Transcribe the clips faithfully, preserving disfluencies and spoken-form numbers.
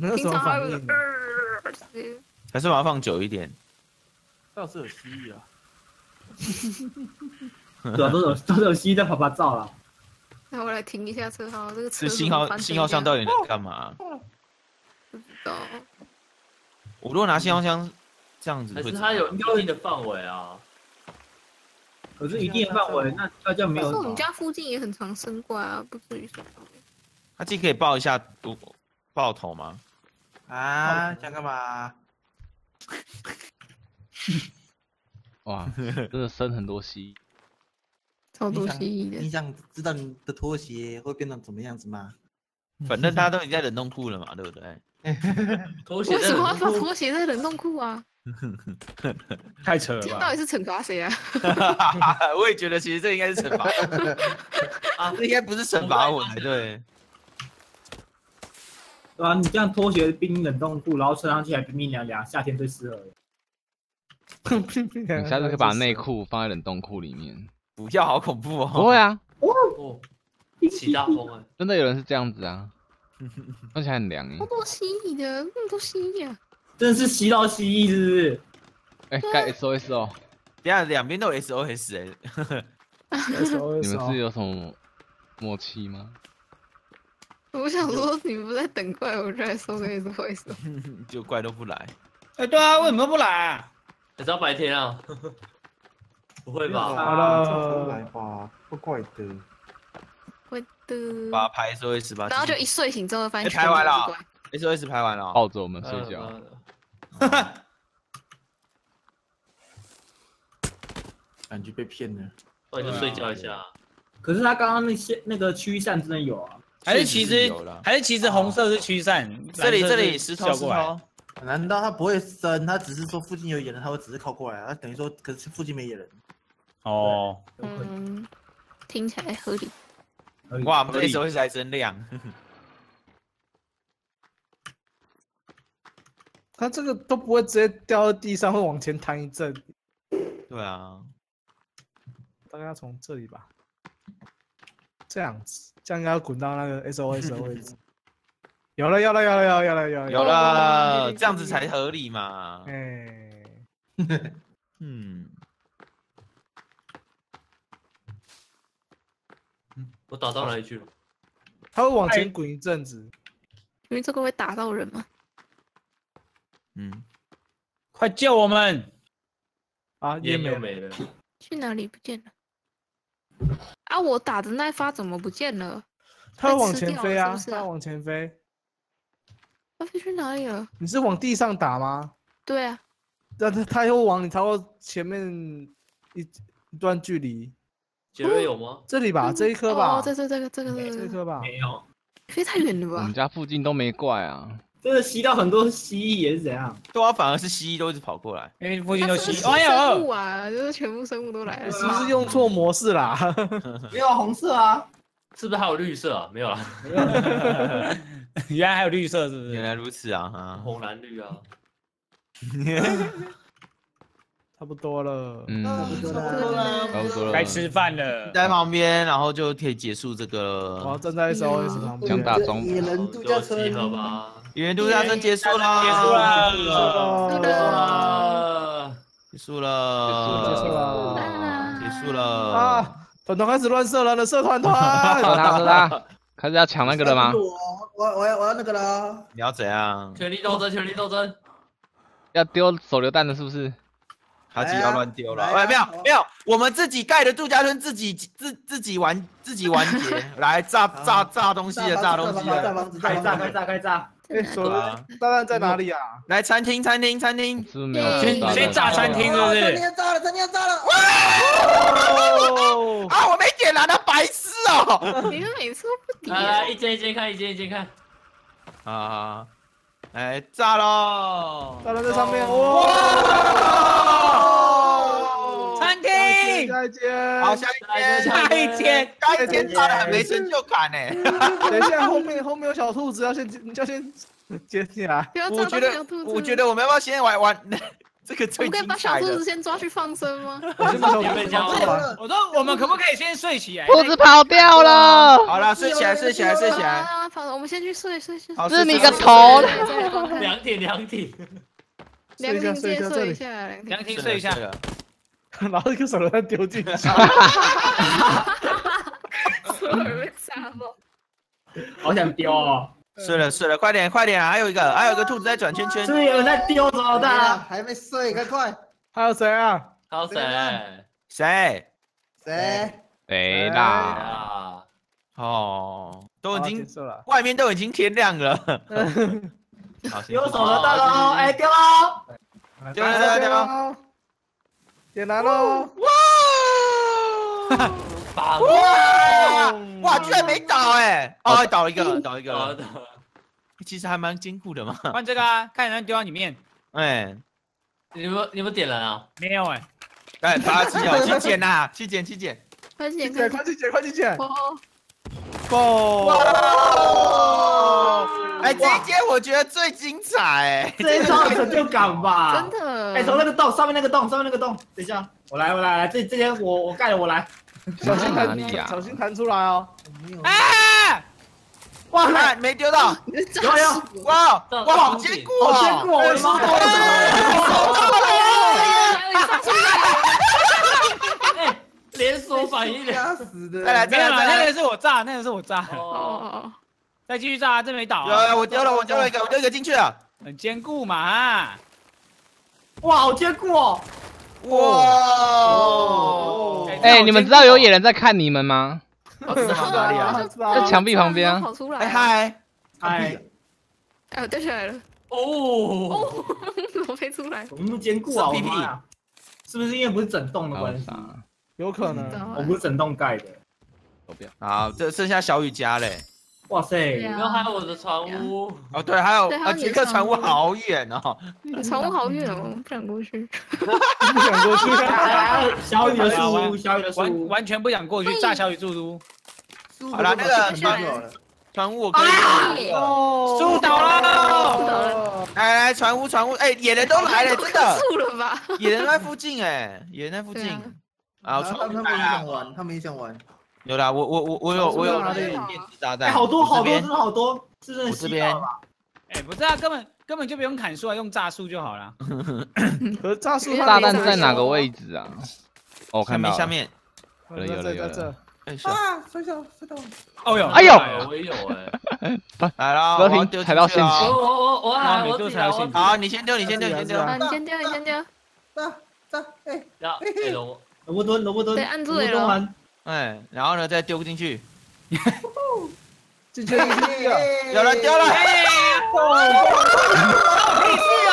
那时候反应。还是把它放久一点。倒是有蜥蜴啊。对啊，都有都有蜥蜴在爬爬照了。那我来停一下车号，这个车。信号信号箱到底能干嘛？不知道。我如果拿信号箱这样子，可是它有一定的范围啊。可是一定的范围，那大家没有。可是我们家附近也很常生怪啊，不至于什么。它既可以抱一下毒爆头吗？啊，想干嘛？哇，真的生很多蜥蜴，超多蜥蜴的。你想知道你的拖鞋会变成什么样子吗？反正大家都已经在冷冻库了嘛，对不对？拖鞋为什么要放拖鞋在冷冻库啊？太扯了吧！到底是惩罚谁啊？我也觉得，其实这应该是惩罚啊，这应该不是惩罚我才对。对啊，你这样拖鞋冰冷冻库，然后穿上去还冰冰凉凉，夏天最适合了。你下次可以把内裤放在冷冻库里面。不要，好恐怖哦！不会啊，哦，起大风啊！真的有人是这样子啊，而且很凉耶。好多蜥蜴的，那么多蜥蜴啊！真的是吸到蜥蜴是不是？哎、欸，盖 S O S 哦！等下两边都有 S O S 哎、欸。S O S 你们是有什么默契吗？我想说你不在等怪，我就来收给 S O S。就怪都不来。哎、欸，对啊，为什么不来、啊？等到白天啊？不会吧？好了，来吧，不怪的。怪的。把它排 S O S 吧。然后就一睡醒之后发现、欸。排完了。S O S 排完了，抱着我们睡觉。呃呃哈哈，感觉被骗了，不然就睡觉一下。可是他刚刚那些那个驱散真的有啊？还是其实还是其实红色是驱散，这里这里石头石头。难道他不会生？他只是说附近有野人，他会只是靠过来。他等于说，可是附近没野人。哦，嗯，听起来合理。哇，我们这手机还真亮。它这个都不会直接掉到地上，会往前弹一阵。对啊，大概要从这里吧，这样子，这样应该要滚到那个 S O S 的位置。有了，有了，有了，有了，有了，有了，这样子才合理嘛。哎，嗯，我打到哪一去了？它会往前滚一阵子，因为这个会打到人吗？嗯，快救我们！啊，烟没没了，去哪里不见了？啊，我打的那发怎么不见了？它往前飞啊，它往前飞。它飞去哪里了？你是往地上打吗？对啊。那它它又往你超过前面一一段距离。杰瑞有吗？这里吧，这一颗吧。哦，这这这个这个这一颗吧。没有。飞太远了吧？我们家附近都没怪啊。真的吸到很多蜥蜴也是怎样？对啊，反而是蜥蜴都一直跑过来，因为附近都蜥蜴。哎呀，生物啊，就是全部生物都来了。是不是用错模式啦？没有红色啊，是不是还有绿色啊？没有啦，原来还有绿色是不是？原来如此啊，红蓝绿啊，差不多了，嗯，差不多了，差不多了，该吃饭了。在旁边，然后就可以结束这个了。我站在 S O S 旁边，想打中，野人度假村集合吧。野人度假村结束啦！结束啦！结束啦！结束啦！结束啦！结束啦！啊！团团开始乱射人了，射团团！射他射他！开始要抢那个了吗？我我要我要那个了！你要怎样？权力斗争，权力斗争！要丢手榴弹的是不是？他自己要乱丢了。哎，没有没有，我们自己盖的度假村，自己自自己完自己完结，来炸炸炸东西的，炸东西的，炸房子，开炸开炸开炸！哎，手炸弹在哪里啊？来餐厅，餐厅，餐厅！先先炸餐厅，是不是？餐厅炸了，餐厅炸了！啊！我没点燃，他白痴哦！你们每次都不点。来，一间一间看，一间一间看。啊！哎，炸喽！炸到这上面，哇！下一间，好，下一间，下一间，下一间炸的很没成就感哎！等一下，后面后面有小兔子，要先要先捡起来。我觉得，我觉得我们要不要先玩玩这个最精彩的。我们可以把小兔子先抓去放生吗？我先把小兔子抓了。我说我们可不可以先睡起来？兔子跑掉了。好了，睡起来，睡起来，睡起来。我们先去睡睡睡。是你个头。两点两点。凉亭先睡一下，凉亭睡一下。拿了一个手榴弹丢进去。所有人吓到。好想丢哦。 睡了睡了，快点快点啊！还有一个，还有一个兔子在转圈圈。是有人在丢手榴弹，还没睡，快快！还有谁啊？还有谁？谁？谁？谁啦？哦，都已经外面都已经天亮了。丢手榴弹喽！哎，丢喽！丢喽丢喽！点燃喽！哇！把哇！ 哇，居然没倒哎！哦，倒一个，倒一个，其实还蛮坚固的嘛。换这个啊，看能不能丢到里面。哎，你们你们点燃啊？没有哎。哎，八七哦，去捡呐，去捡去捡。快去捡，快去捡，快去捡。哦。哎，这一间我觉得最精彩，这一张成就感吧。真的。哎，从那个洞上面那个洞上面那个洞，等一下，我来我来来，这这间我我盖了我来。 小心弹，小心弹出来哦！哎，哇，没丢到，有有，哇哇，好坚固，好坚固，我操！哎，连锁反应，吓死的！再来，再来，那个是我炸，那个是我炸。哦，再继续炸，这没倒。有，我丢了，我丢了一个，我丢一个进去了，很坚固嘛！哇，好坚固哦！ 哇！哎，你们知道有野人在看你们吗？哪里啊？在墙壁旁边。跑出来！哎嗨！哎！哎，我掉下来了！哦！怎么飞出来？怎么那么坚固啊？我妈呀！是不是因为不是整栋的关系？有可能。我不是整栋盖的。我不要。好，这剩下小雨家嘞。哇塞！然后还有我的船屋。哦，对，还有啊，杰克船屋好远哦。船屋好远哦，不想过去。 不想过去，小雨的树屋，小雨的树屋，完全不想过去，炸小雨住屋。好了，那个船船屋可以，树倒了，来来船屋船屋，哎，野人都来了，真的，野人在附近哎，野人在附近。啊，他们也想玩，他们也想玩。有啦，我我我我有我有电子炸弹，好多好多真的好多，是真的吸到了。哎，不是啊，根本。 根本就不用砍树啊，用炸树就好了。可是炸树炸弹在哪个位置啊？哦，看到下面，有了有了有了。啊，摔倒摔倒！哦呦，哎呦，我也有哎。来了，我丢踩到陷阱。我我我我我丢踩到陷阱。好，你先丢，你先丢，你先丢。啊，你先丢，你先丢。炸炸哎！然后萝萝卜蹲，萝卜蹲。对，按住了。哎，然后呢，再丢进去。 有人丢了！没事啊！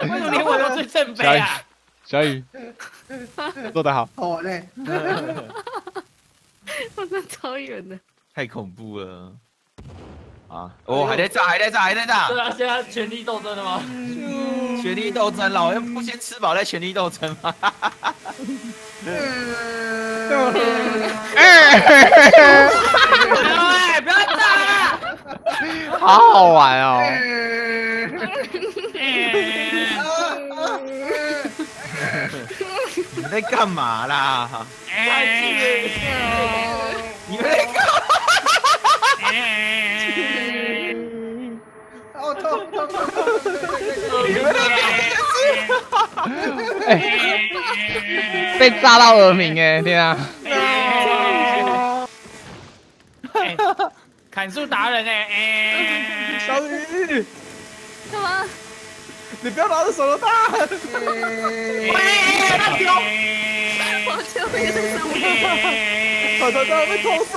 为什么连我都最正杯啊？小雨，做得好，好嘞！我真超远的，太恐怖了！啊，哦，还在炸，还在炸，还在炸！对啊，现在权力斗争了吗？权力斗争了，我要不先吃饱再权力斗争吗？ 哎！不要打了，好好玩哦！你在干嘛啦？你在干嘛？好痛！你们在干嘛？ 被炸到耳鸣哎，天啊！砍树达人哎！小雨，干嘛？你不要拿着手榴弹！喂，他丢！我丢别的手榴弹！我头上被偷射！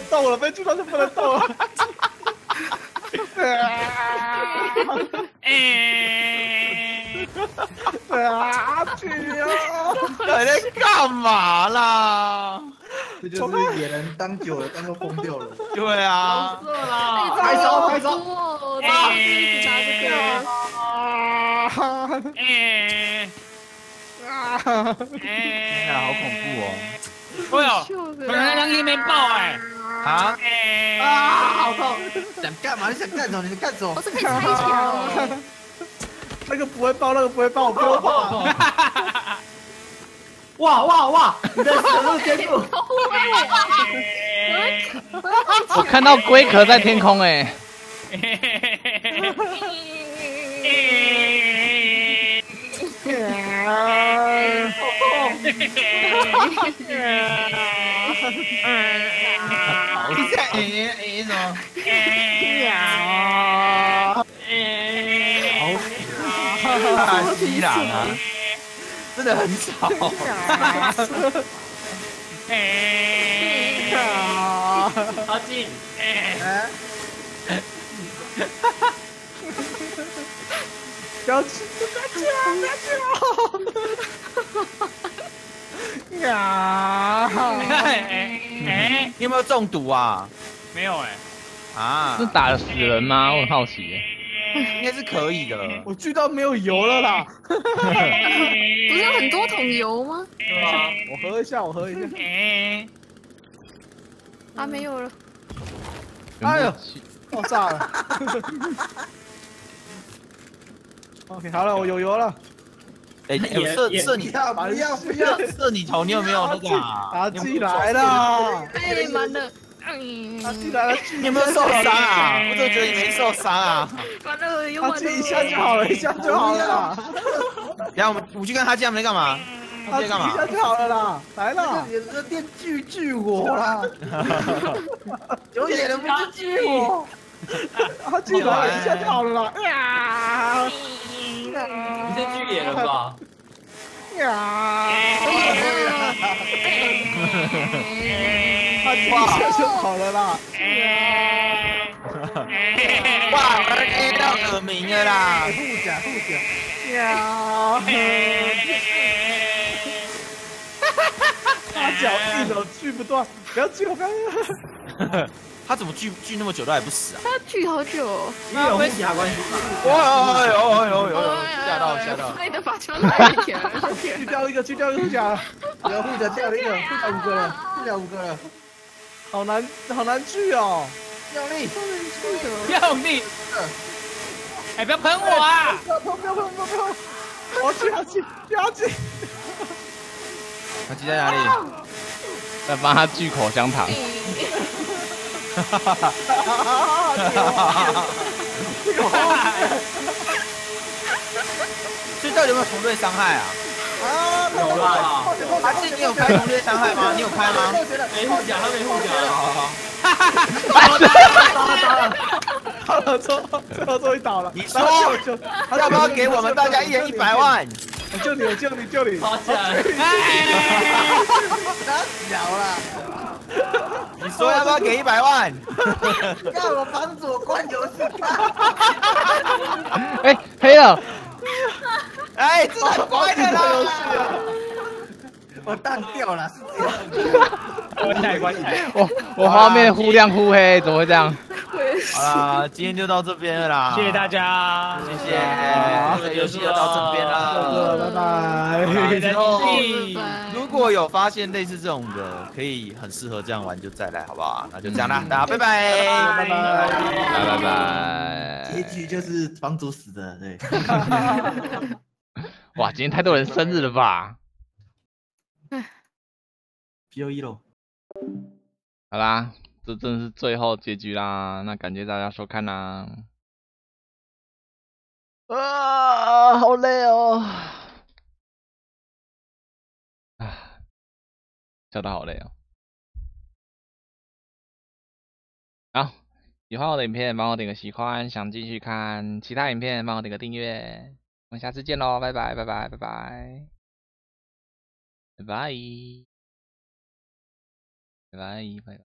被狙到就不能动了，被狙到就不能动了。你在干嘛啦？这就是野人当久了，当到疯掉了。对啊，拍手拍手！哎，哎，啊！哎呀，好恐怖哦！哎呦，本来良心没爆哎！啊！啊，好痛！想干嘛？你想干什么？你干什么？我是可以拆墙。那个不会爆，那个不会爆，我不会爆。哇哇哇！你的手都天空，我看到龟壳在天空哎、欸！好痛！在哎哎什么？好，大西朗啊！真的很吵，哎，好近，哎，不要去，不要去，不要去！啊！哎哎，你有没有中毒啊？没有哎。啊？是打了死人吗？我很好奇。 应该是可以的。我聚到没有油了啦。不是有很多桶油吗？对啊，我喝一下，我喝一下。啊，没有了。哎呦，爆炸了。OK， 好了，我有油了。哎，射射你，不要不要射你头，你有没有那个？啊，自己来了。被满了。 他进来了，你有没有受伤啊？我怎么觉得你没受伤啊？他进一下就好了，一下就好了啦。然后我们我去看他进来没干嘛？他进来干嘛？一下就好了啦，来了。你这电锯锯我啦！有野人不是锯我？他进来一下就好了啦。啊！你是锯野人吧？啊！ 哇，就好了啦！哇，我听到耳鸣了啦！护甲，护甲！喵！大脚一手锯不断，不要锯我，不要锯！他怎么锯锯那么久都还不死啊？他锯好久。那有跟其他关系吗？哇！有有有有有！吓到吓到！那你的把球来一点，去掉一个，去掉一个护甲，有护甲掉了一个，护甲五个了，护甲五个了。 好难，好难锯哦！用力，用力！哎，不要喷我啊！不要喷，不要喷，不要喷！我去，我去，不要锯！我锯在哪里？在帮他锯口香糖。哈哈哈哈哈！所以到底有没有同队伤害啊？ 有啦，阿志，你有开同队伤害吗？你有开吗？没护甲，他没护甲。哈哈哈！打了，打了，打了，最后最后终于倒了。你说，要不要给我们大家一人一百万？我救你，我救你，救你！好险！打小了。你说要不要给一百万？让我帮助我关游戏。哎，黑了。 哎，这很乖的游戏啊！我淡掉了，是这样。我太乖，我我画面忽亮忽黑，怎么会这样？好啦，今天就到这边了啦，谢谢大家，谢谢，这个游戏就到这边啦，拜拜。然后如果有发现类似这种的，可以很适合这样玩，就再来好不好？那就这样啦，大家拜拜，拜拜，拜拜。结局就是房主死的，对。 哇，今天太多人生日了吧！哎 ，P O E 喽，好啦，这真是最后结局啦，那感谢大家收看啦。啊，好累哦！啊，笑得好累哦。好，喜欢我的影片帮我点个喜欢，想继续看其他影片帮我点个订阅。 我们下次见喽，拜拜拜拜拜拜，拜拜拜拜拜拜。